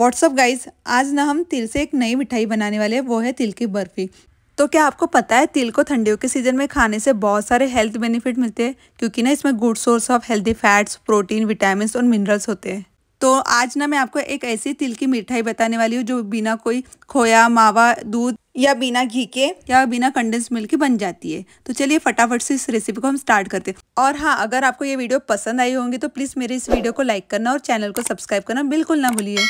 What's up guys, आज ना हम तिल से एक नई मिठाई बनाने वाले हैं, वो है तिल की बर्फ़ी। तो क्या आपको पता है तिल को ठंडियों के सीज़न में खाने से बहुत सारे हेल्थ बेनिफिट मिलते हैं, क्योंकि ना इसमें good source of healthy fats, protein, vitamins और मिनरल्स होते हैं। तो आज ना मैं आपको एक ऐसी तिल की मिठाई बताने वाली हूँ जो बिना कोई खोया, मावा, दूध या बिना घी के या बिना कंडेंस मिल्क के बन जाती है। तो चलिए फटाफट से इस रेसिपी को हम स्टार्ट करते हैं। और हाँ, अगर आपको ये वीडियो पसंद आई होंगी तो प्लीज़ मेरे इस वीडियो को लाइक करना और चैनल को सब्सक्राइब करना बिल्कुल ना भूलिए।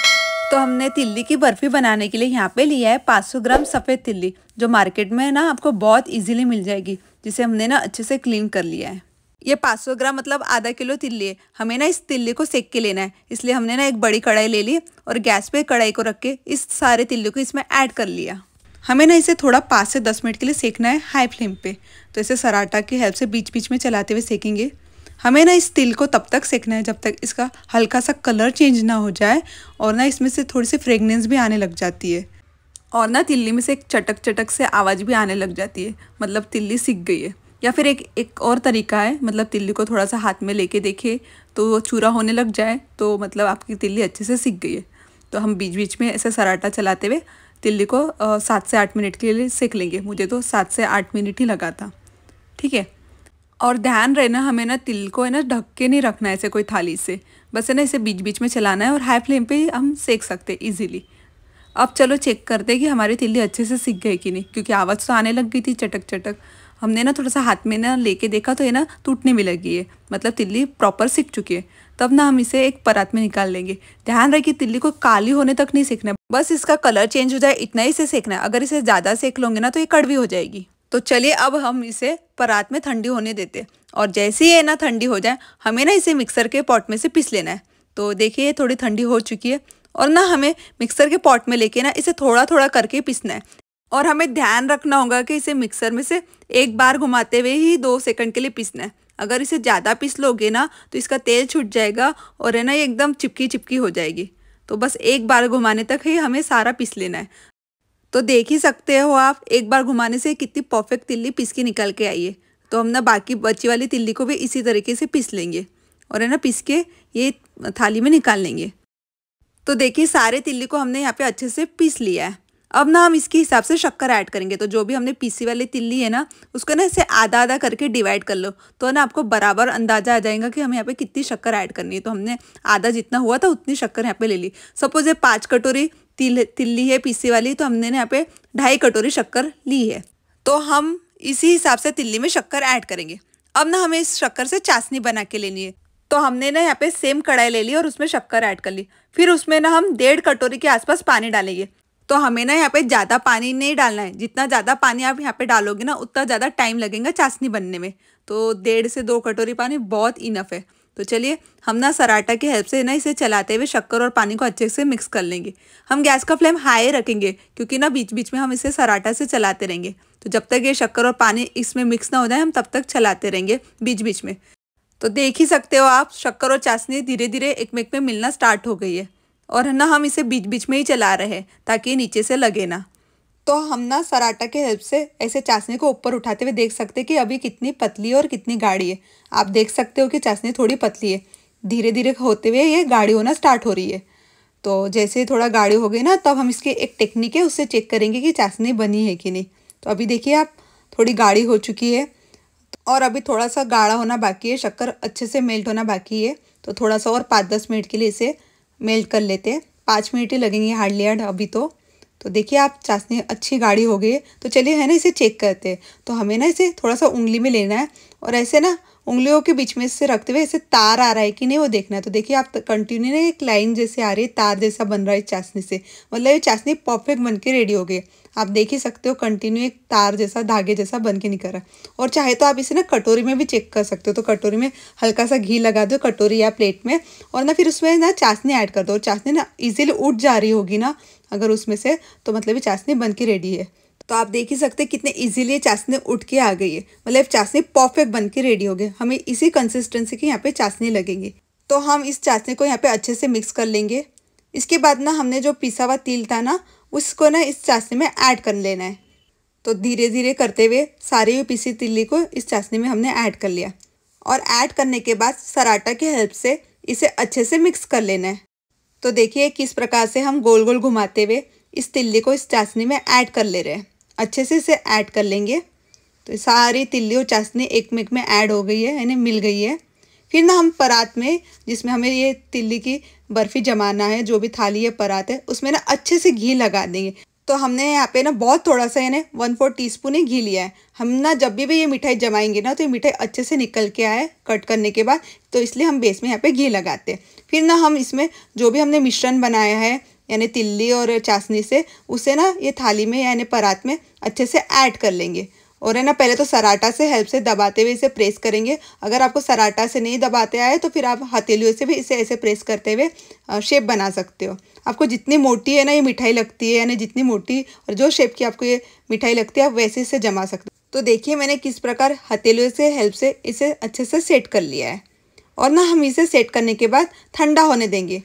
तो हमने तिल्ली की बर्फ़ी बनाने के लिए यहाँ पे लिया है 500 ग्राम सफ़ेद तिल्ली, जो मार्केट में ना आपको बहुत ईजिली मिल जाएगी, जिसे हमने ना अच्छे से क्लीन कर लिया है। ये 500 ग्राम मतलब आधा किलो तिल्ली है। हमें ना इस तिल्ली को सेक के लेना है, इसलिए हमने ना एक बड़ी कढ़ाई ले ली और गैस पे कढ़ाई को रख के इस सारे तिल्ली को इसमें ऐड कर लिया। हमें ना इसे थोड़ा 5 से 10 मिनट के लिए सेकना है हाई फ्लेम पे। तो इसे सराटा की हेल्प से बीच बीच में चलाते हुए सेकेंगे। हमें ना इस तिल को तब तक सेकना है जब तक इसका हल्का सा कलर चेंज ना हो जाए और ना इसमें से थोड़ी सी फ्रेगनेंस भी आने लग जाती है और ना तिल्ली में से एक चटक चटक से आवाज़ भी आने लग जाती है, मतलब तिल्ली सिक गई है। या फिर एक और तरीका है, मतलब तिल्ली को थोड़ा सा हाथ में लेके देखे तो चूरा होने लग जाए, तो मतलब आपकी तिल्ली अच्छे से सिक गई है। तो हम बीच बीच में ऐसे सराटा चलाते हुए तिल्ली को 7 से 8 मिनट के लिए सेक लेंगे। मुझे तो 7 से 8 मिनट ही लगा था, ठीक है। और ध्यान रहना, हमें ना तिल को है ना ढक के नहीं रखना है ऐसे कोई थाली से, बस है ना इसे बीच बीच में चलाना है और हाई फ्लेम पे हम सेक सकते हैं ईजिली। अब चलो चेक करते हैं कि हमारी तिल्ली अच्छे से सिक गई कि नहीं, क्योंकि आवाज़ तो आने लग गई थी चटक चटक। हमने ना थोड़ा सा हाथ में ना लेके देखा तो ये ना टूटने में लगी है, मतलब तिल्ली प्रॉपर सिक चुकी है। तब ना हम इसे एक परात में निकाल लेंगे। ध्यान रहे कि तिल्ली को काली होने तक नहीं सेकना है, बस इसका कलर चेंज हो जाए इतना ही इसे सेकना है। अगर इसे ज़्यादा सेक लोगे ना तो ये कड़वी हो जाएगी। तो चलिए अब हम इसे परात में ठंडी होने देते, और जैसे ही ये ना ठंडी हो जाए हमें ना इसे मिक्सर के पॉट में से पीस लेना है। तो देखिए ये थोड़ी ठंडी हो चुकी है और ना हमें मिक्सर के पॉट में लेके ना इसे थोड़ा थोड़ा करके पीसना है। और हमें ध्यान रखना होगा कि इसे मिक्सर में से एक बार घुमाते हुए ही 2 सेकंड के लिए पीसना है। अगर इसे ज़्यादा पीस लोगे ना तो इसका तेल छूट जाएगा और है ना ये एकदम चिपकी चिपकी हो जाएगी। तो बस एक बार घुमाने तक ही हमें सारा पीस लेना है। तो देख ही सकते हो आप, एक बार घुमाने से कितनी परफेक्ट तिल्ली पीस के निकल के आई है। तो हम ना बाकी बची वाली तिल्ली को भी इसी तरीके से पीस लेंगे और है ना पीस के ये थाली में निकाल लेंगे। तो देखिए सारे तिल्ली को हमने यहाँ पे अच्छे से पीस लिया है। अब ना हम इसके हिसाब से शक्कर ऐड करेंगे। तो जो भी हमने पीसी वाली तिल्ली है ना, उसको ना इसे आधा आधा करके डिवाइड कर लो, तो ना आपको बराबर अंदाजा आ जाएगा कि हमें यहाँ पे कितनी शक्कर ऐड करनी है। तो हमने आधा जितना हुआ था उतनी शक्कर यहाँ पे ले ली। सपोज ये 5 कटोरी तिल्ली है पीसी वाली, तो हमने यहाँ पे 2.5 कटोरी शक्कर ली है। तो हम इसी हिसाब से तिल्ली में शक्कर ऐड करेंगे। अब ना हमें इस शक्कर से चाशनी बना के लेनी है। तो हमने ना यहाँ पे सेम कढ़ाई ले ली और उसमें शक्कर ऐड कर ली। फिर उसमें ना हम 1.5 कटोरी के आसपास पानी डालेंगे। तो हमें ना यहाँ पे ज़्यादा पानी नहीं डालना है, जितना ज़्यादा पानी आप यहाँ पे डालोगे ना उतना ज़्यादा टाइम लगेगा चाशनी बनने में। तो 1.5 से 2 कटोरी पानी बहुत इनफ है। तो चलिए हम ना सराटा की हेल्प से ना इसे चलाते हुए शक्कर और पानी को अच्छे से मिक्स कर लेंगे। हम गैस का फ्लेम हाई रखेंगे क्योंकि ना बीच बीच में हम इसे सराटा से चलाते रहेंगे। तो जब तक ये शक्कर और पानी इसमें मिक्स ना हो जाए हम तब तक चलाते रहेंगे बीच बीच में। तो देख ही सकते हो आप, शक्कर और चाशनी धीरे धीरे एक में मिलना स्टार्ट हो गई है। और ना हम इसे बीच बीच में ही चला रहे हैं ताकि नीचे से लगे ना। तो हम ना सराटा के हेल्प से ऐसे चाशनी को ऊपर उठाते हुए देख सकते हैं कि अभी कितनी पतली और कितनी गाढ़ी है। आप देख सकते हो कि चाशनी थोड़ी पतली है, धीरे धीरे होते हुए ये गाढ़ी होना स्टार्ट हो रही है। तो जैसे थोड़ा गाढ़ी हो गई ना तब हम इसकी एक टेक्निक है उससे चेक करेंगे कि चाशनी बनी है कि नहीं। तो अभी देखिए आप, थोड़ी गाढ़ी हो चुकी है और अभी थोड़ा सा गाढ़ा होना बाकी है, शक्कर अच्छे से मेल्ट होना बाकी है। तो थोड़ा सा और 5-10 मिनट के लिए इसे मेल्ट कर लेते हैं। 5 मिनट ही लगेंगे हार्डली एड अभी। तो देखिए आप, चाशनी अच्छी गाढ़ी हो गई है। तो चलिए है ना इसे चेक करते हैं। तो हमें ना इसे थोड़ा सा उंगली में लेना है और ऐसे ना उंगलियों के बीच में से रखते हुए ऐसे तार आ रहा है कि नहीं वो देखना है। तो देखिए आप, कंटिन्यू ना एक लाइन जैसे आ रही है, तार जैसा बन रहा है चाशनी से, मतलब ये चाशनी परफेक्ट बन के रेडी हो गई। आप देख ही सकते हो कंटिन्यू एक तार जैसा, धागे जैसा बन के निकल रहा है। और चाहे तो आप इसे ना कटोरी में भी चेक कर सकते हो। तो कटोरी में हल्का सा घी लगा दो, कटोरी या प्लेट में, और ना फिर उसमें ना चाशनी ऐड कर दो। चाशनी ना इजीली उठ जा रही होगी ना अगर उसमें से, तो मतलब ये चाशनी बन के रेडी है। तो आप देख ही सकते हैं कितने इजीली चाशनी उठ के आ गई है, मतलब चाशनी परफेक्ट बन के रेडी हो गई। हमें इसी कंसिस्टेंसी के यहाँ पे चाशनी लगेंगे। तो हम इस चाशनी को यहाँ पे अच्छे से मिक्स कर लेंगे। इसके बाद ना हमने जो पिसा हुआ तिल था ना उसको ना इस चाशनी में ऐड कर लेना है। तो धीरे धीरे करते हुए सारी पिसी तिल्ली को इस चाशनी में हमने ऐड कर लिया और ऐड करने के बाद सराटा की हेल्प से इसे अच्छे से मिक्स कर लेना है। तो देखिए किस प्रकार से हम गोल गोल घुमाते हुए इस तिल्ली को इस चाशनी में ऐड कर ले रहे हैं। अच्छे से इसे ऐड कर लेंगे। तो सारी तिल्ली और चाशनी एक मिनट में ऐड हो गई है, यानी मिल गई है। फिर ना हम परात में, जिसमें हमें ये तिल्ली की बर्फ़ी जमाना है, जो भी थाली या परात है, उसमें ना अच्छे से घी लगा देंगे। तो हमने यहाँ पे ना बहुत थोड़ा सा, यानी 1/4 टीस्पून ही घी लिया है। हम ना जब भी ये मिठाई जमाएंगे ना, तो ये मिठाई अच्छे से निकल के आए कट करने के बाद, तो इसलिए हम बेस में यहाँ पे घी लगाते हैं। फिर ना हम इसमें जो भी हमने मिश्रण बनाया है, यानी तिल्ली और चाशनी से, उसे ना ये थाली में यानी परात में अच्छे से ऐड कर लेंगे। और है ना, पहले तो सराटा से हेल्प से दबाते हुए इसे प्रेस करेंगे। अगर आपको सराटा से नहीं दबाते आए तो फिर आप हथेलियों से भी इसे ऐसे प्रेस करते हुए शेप बना सकते हो। आपको जितनी मोटी है ना ये मिठाई लगती है, यानी जितनी मोटी और जो शेप की आपको ये मिठाई लगती है, आप वैसे इसे जमा सकते हो। तो देखिए मैंने किस प्रकार हथेलियों से हेल्प से इसे अच्छे से सेट कर लिया है। और ना हम इसे सेट करने के बाद ठंडा होने देंगे।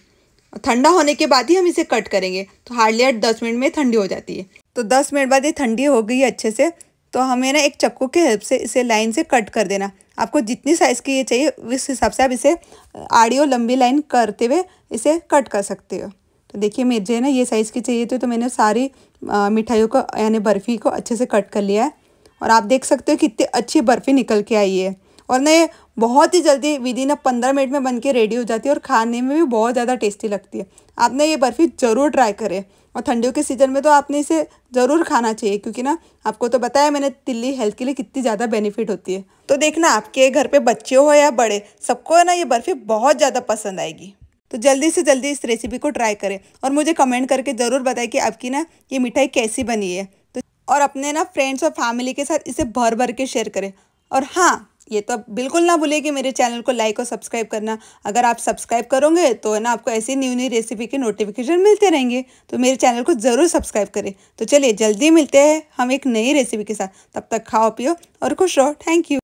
ठंडा होने के बाद ही हम इसे कट करेंगे। तो हार्डली 8-10 मिनट में ठंडी हो जाती है। तो 10 मिनट बाद ये ठंडी हो गई अच्छे से। तो हमें ना एक चक्कू के हेल्प से इसे लाइन से कट कर देना। आपको जितनी साइज़ की ये चाहिए उस हिसाब से आप इसे आड़ी और लंबी लाइन करते हुए इसे कट कर सकते हो। तो देखिए मुझे ना ये साइज़ की चाहिए थी, तो मैंने सारी मिठाइयों को यानी बर्फ़ी को अच्छे से कट कर लिया है। और आप देख सकते हो कितनी अच्छी बर्फ़ी निकल के आई है। और ना ये बहुत ही जल्दी विदिन 15 मिनट में बन के रेडी हो जाती है, और खाने में भी बहुत ज़्यादा टेस्टी लगती है। आपने ये बर्फ़ी ज़रूर ट्राई करें, और ठंडियों के सीज़न में तो आपने इसे ज़रूर खाना चाहिए, क्योंकि ना आपको तो बताया मैंने तिल्ली हेल्थ के लिए कितनी ज़्यादा बेनिफिट होती है। तो देखना आपके घर पे बच्चे हो या बड़े, सबको है ना ये बर्फ़ी बहुत ज़्यादा पसंद आएगी। तो जल्दी से जल्दी इस रेसिपी को ट्राई करें और मुझे कमेंट करके ज़रूर बताएं कि आपकी ना ये मिठाई कैसी बनी है। तो और अपने ना फ्रेंड्स और फैमिली के साथ इसे भर भर के शेयर करें। और हाँ, ये तो बिल्कुल ना भूलें कि मेरे चैनल को लाइक और सब्सक्राइब करना। अगर आप सब्सक्राइब करोगे तो है ना आपको ऐसी न्यू न्यू रेसिपी के नोटिफिकेशन मिलते रहेंगे। तो मेरे चैनल को ज़रूर सब्सक्राइब करें। तो चलिए जल्दी मिलते हैं हम एक नई रेसिपी के साथ। तब तक खाओ, पियो और खुश रहो। Thank you.